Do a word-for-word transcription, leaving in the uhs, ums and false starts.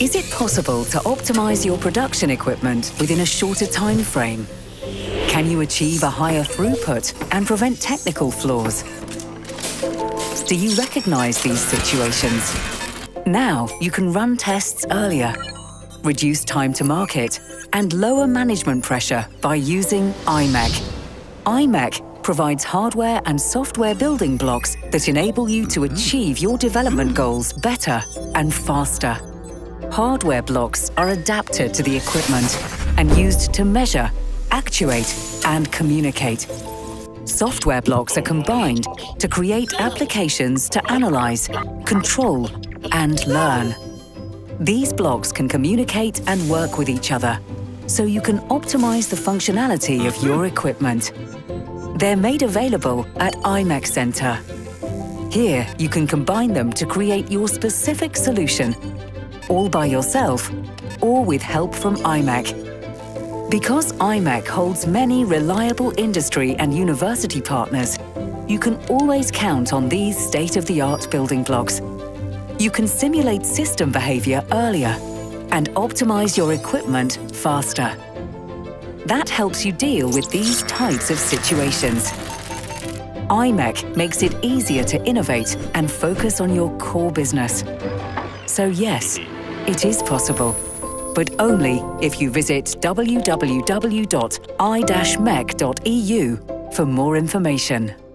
Is it possible to optimize your production equipment within a shorter time frame? Can you achieve a higher throughput and prevent technical flaws? Do you recognize these situations? Now you can run tests earlier, reduce time to market, and lower management pressure by using I MECH. I MECH provides hardware and software building blocks that enable you to achieve your development goals better and faster. Hardware blocks are adapted to the equipment and used to measure, actuate, and communicate. Software blocks are combined to create applications to analyze, control, and learn. These blocks can communicate and work with each other, so you can optimize the functionality of your equipment. They're made available at I MECH Center. Here, you can combine them to create your specific solution, all by yourself or with help from I MECH. Because I MECH holds many reliable industry and university partners, you can always count on these state-of-the-art building blocks. You can simulate system behavior earlier and optimize your equipment faster. That helps you deal with these types of situations. I MECH makes it easier to innovate and focus on your core business. So yes, it is possible, but only if you visit w w w dot i dash mech dot e u for more information.